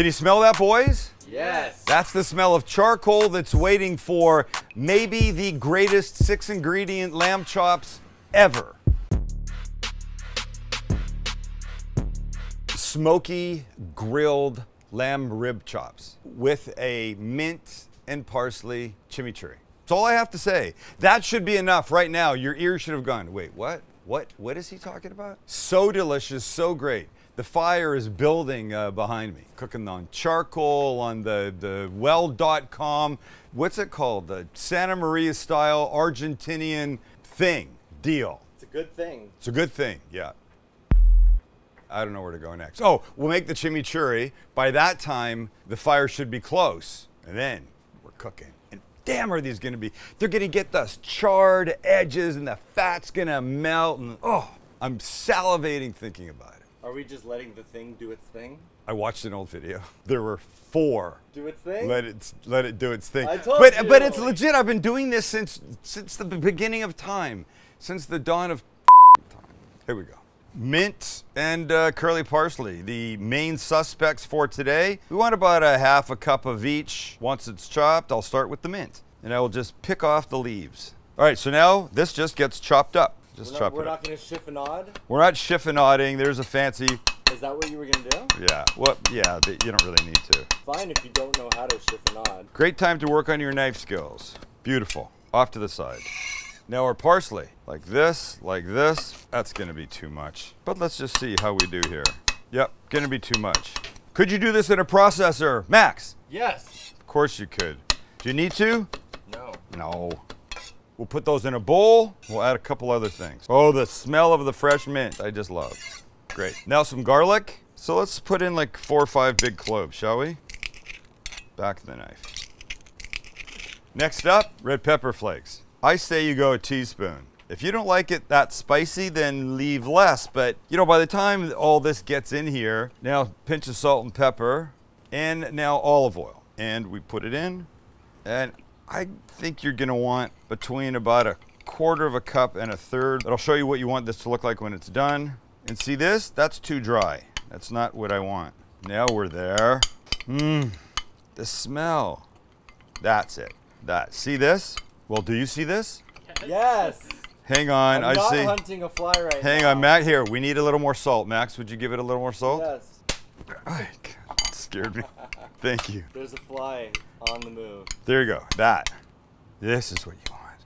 Can you smell that, boys? Yes. That's the smell of charcoal that's waiting for maybe the greatest 6-ingredient lamb chops ever. Smoky grilled lamb rib chops with a mint and parsley chimichurri. That's all I have to say. That should be enough right now. Your ears should have gone, wait, what? What is he talking about? So delicious, so great. The fire is building behind me. Cooking on charcoal, on the well.com. What's it called? The Santa Maria style Argentinian thing, deal. It's a good thing. It's a good thing, yeah. I don't know where to go next. Oh, we'll make the chimichurri. By that time, the fire should be close. And then we're cooking. And damn, are these gonna be, they're gonna get those charred edges and the fat's gonna melt and oh, I'm salivating thinking about it. Are we just letting the thing do its thing? I watched an old video. There were 4. Do its thing? Let it do its thing. I told you. But it's legit. I've been doing this since the beginning of time, since the dawn of time. Here we go. Mint and curly parsley, the main suspects for today. We want about a half a cup of each. Once it's chopped, I'll start with the mint. And I will just pick off the leaves. All right, so now this just gets chopped up. Just chop it up. We're not gonna chiffonade? We're not chiffonading, there's a fancy. Is that what you were gonna do? Yeah, well, yeah, you don't really need to. Fine if you don't know how to chiffonade. Great time to work on your knife skills. Beautiful, off to the side. Now our parsley, like this, that's gonna be too much. But let's just see how we do here. Yep, gonna be too much. Could you do this in a processor, Max? Yes. Of course you could. Do you need to? No. No. We'll put those in a bowl. We'll add a couple other things. Oh, the smell of the fresh mint, I just love. Great, now some garlic. So let's put in like 4 or 5 big cloves, shall we? Back of the knife. Next up, red pepper flakes. I say you go a teaspoon. If you don't like it that spicy, then leave less, but you know, by the time all this gets in here, now a pinch of salt and pepper, and now olive oil. And we put it in, and I think you're gonna want between about 1/4 cup and 1/3. It'll show you what you want this to look like when it's done. And see this? That's too dry. That's not what I want. Now we're there. Mmm, the smell. That's it, that. See this? Well, do you see this? Yes. Hang on, I see. I'm not hunting a fly right now. Hang on, Max, here, we need a little more salt. Max, would you give it a little more salt? Yes. Oh, God, it scared me. Thank you. There's a fly on the move. There you go, that. This is what you want.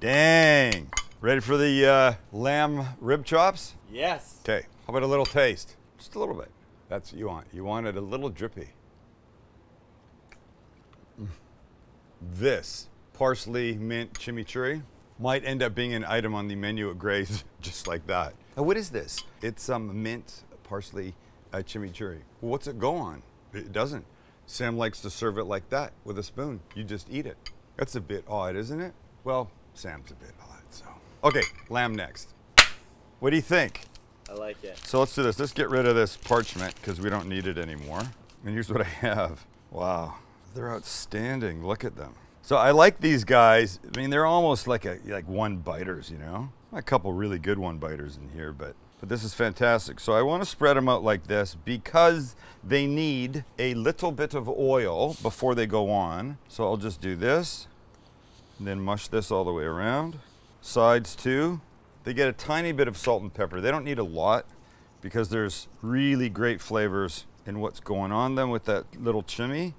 Dang. Ready for the lamb rib chops? Yes. Okay, how about a little taste? Just a little bit. That's what you want. You want it a little drippy. This. Parsley, mint, chimichurri might end up being an item on the menu at Gray's, just like that. Now, what is this? It's mint, parsley, chimichurri. Well, what's it go on? It doesn't. Sam likes to serve it like that with a spoon. You just eat it. That's a bit odd, isn't it? Well, Sam's a bit odd, so. Okay, lamb next. What do you think? I like it. So let's do this. Let's get rid of this parchment because we don't need it anymore. And here's what I have. Wow, they're outstanding. Look at them. So I like these guys. I mean, they're almost like one-biters, you know? A couple really good one-biters in here, but this is fantastic. So I want to spread them out like this because they need a little bit of oil before they go on. So I'll just do this, and then mush this all the way around. Sides too. They get a tiny bit of salt and pepper. They don't need a lot because there's really great flavors in what's going on them with that little chimney,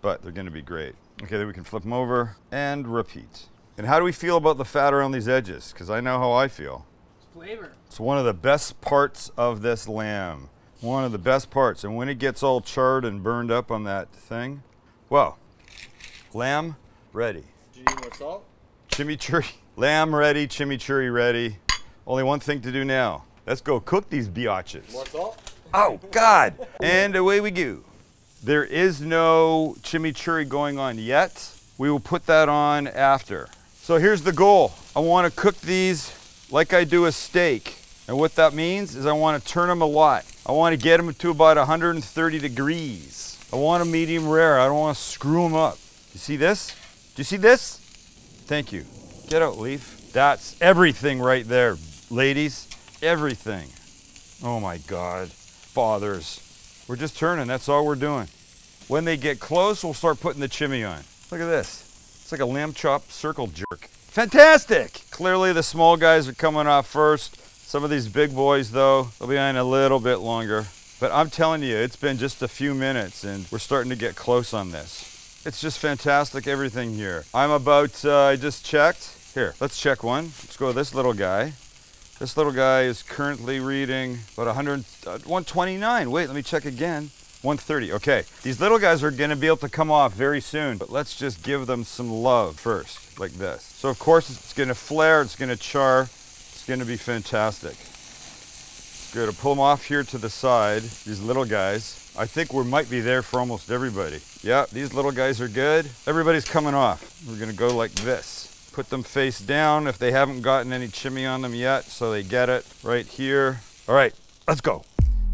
but they're gonna be great. Okay, then we can flip them over and repeat. And how do we feel about the fat around these edges? Because I know how I feel. It's flavor. It's one of the best parts of this lamb. One of the best parts. And when it gets all charred and burned up on that thing, well, lamb ready. Do you need more salt? Chimichurri. Lamb ready, chimichurri ready. Only one thing to do now. Let's go cook these biatches. More salt? Oh, God. And away we go. There is no chimichurri going on yet. We will put that on after. So here's the goal. I want to cook these like I do a steak. And what that means is I want to turn them a lot. I want to get them to about 130 degrees. I want them medium rare. I don't want to screw them up. You see this? Do you see this? Thank you. Get out, Leaf. That's everything right there, ladies. Everything. Oh my God. Fathers. We're just turning, that's all we're doing. When they get close, we'll start putting the chimichurri on. Look at this. It's like a lamb chop circle jerk. Fantastic! Clearly the small guys are coming off first. Some of these big boys though, they'll be on a little bit longer. But I'm telling you, it's been just a few minutes and we're starting to get close on this. It's just fantastic, everything here. I'm about, I just checked. Here, let's check one. Let's go with this little guy. This little guy is currently reading about 129. Wait, let me check again. 130, okay. These little guys are gonna be able to come off very soon, but let's just give them some love first, like this. So of course it's gonna flare, it's gonna char, it's gonna be fantastic. Good, I'll pull them off here to the side, these little guys. I think we might be there for almost everybody. Yeah, these little guys are good. Everybody's coming off. We're gonna go like this. Put them face down if they haven't gotten any chimichurri on them yet, so they get it right here. All right, let's go.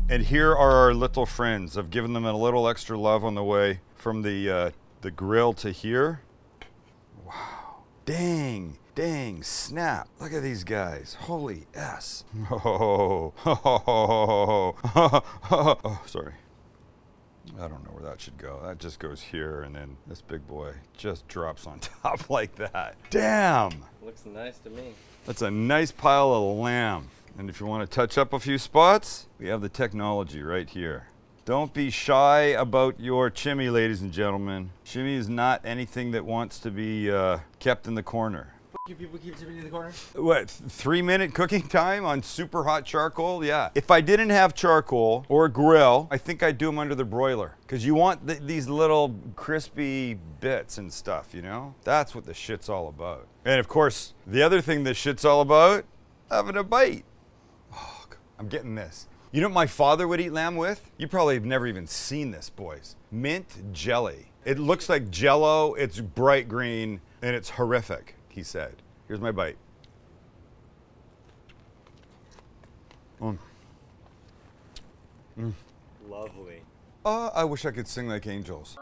And here are our little friends. I've given them a little extra love on the way from the grill to here. Wow, dang, snap. Look at these guys, holy S. Oh, sorry. I don't know where that should go. That just goes here, and then this big boy just drops on top like that. Damn! Looks nice to me. That's a nice pile of lamb. And if you want to touch up a few spots, we have the technology right here. Don't be shy about your chimichurri, ladies and gentlemen. Chimichurri is not anything that wants to be kept in the corner. You people keep chimichurri in the corner? What, 3-minute cooking time on super hot charcoal? Yeah. If I didn't have charcoal or a grill, I think I'd do them under the broiler. Because you want these little crispy bits and stuff, you know? That's what the shit's all about. And of course, the other thing this shit's all about, having a bite. Oh, I'm getting this. You know what my father would eat lamb with? You probably have never even seen this, boys. Mint jelly. It looks like Jell-O, it's bright green, and it's horrific. He said. Here's my bite. Mm. Mm. Lovely. I wish I could sing like angels.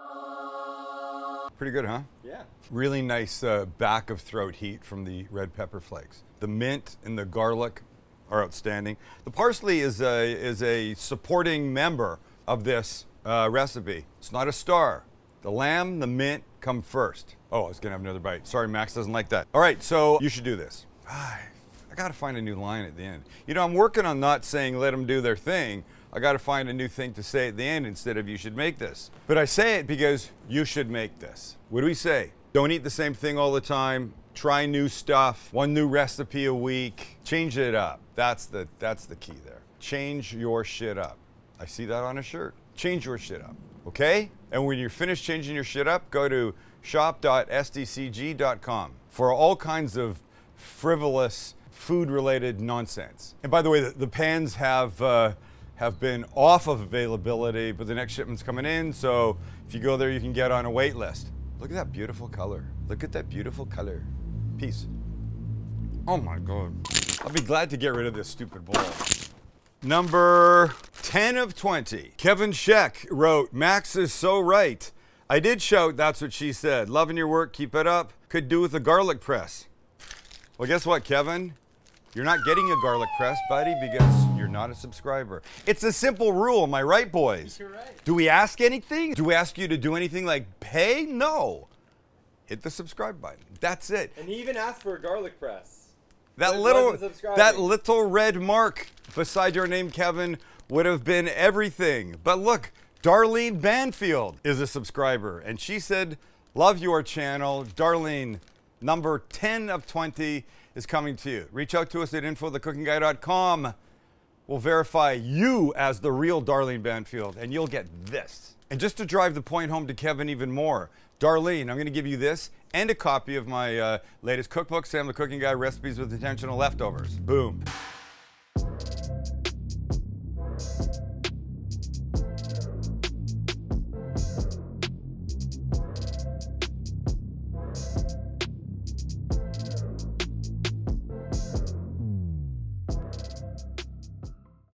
Pretty good, huh? Yeah. Really nice back of throat heat from the red pepper flakes. The mint and the garlic are outstanding. The parsley is a supporting member of this recipe. It's not a star. The lamb, the mint come first. Oh, I was gonna have another bite. Sorry, Max doesn't like that. All right, so you should do this. I gotta find a new line at the end. You know, I'm working on not saying let them do their thing. I gotta find a new thing to say at the end instead of you should make this. But I say it because you should make this. What do we say? Don't eat the same thing all the time. Try new stuff. One new recipe a week. Change it up. That's the key there. Change your shit up. I see that on a shirt. Change your shit up, okay? And when you're finished changing your shit up, go to shop.stcg.com for all kinds of frivolous food-related nonsense. And by the way, the pans have been off of availability, but the next shipment's coming in, so if you go there, you can get on a wait list. Look at that beautiful color. Look at that beautiful color. Peace. Oh my God. I'll be glad to get rid of this stupid bowl. Number 10 of 20. Kevin Sheck wrote, Max is so right. I did shout, that's what she said. Loving your work, keep it up. Could do with a garlic press. Well, guess what, Kevin? You're not getting a garlic press, buddy, because you're not a subscriber. It's a simple rule, am I right, boys? You're right. Do we ask anything? Do we ask you to do anything like pay? No. Hit the subscribe button. That's it. And he even asked for a garlic press. That little red mark beside your name, Kevin, would have been everything. But look, Darlene Banfield is a subscriber, and she said, love your channel. Darlene, number 10 of 20 is coming to you. Reach out to us at info@thecookingguy.com. We'll verify you as the real Darlene Banfield, and you'll get this. And just to drive the point home to Kevin even more, Darlene, I'm going to give you this and a copy of my latest cookbook, Sam the Cooking Guy, Recipes with Intentional Leftovers. Boom.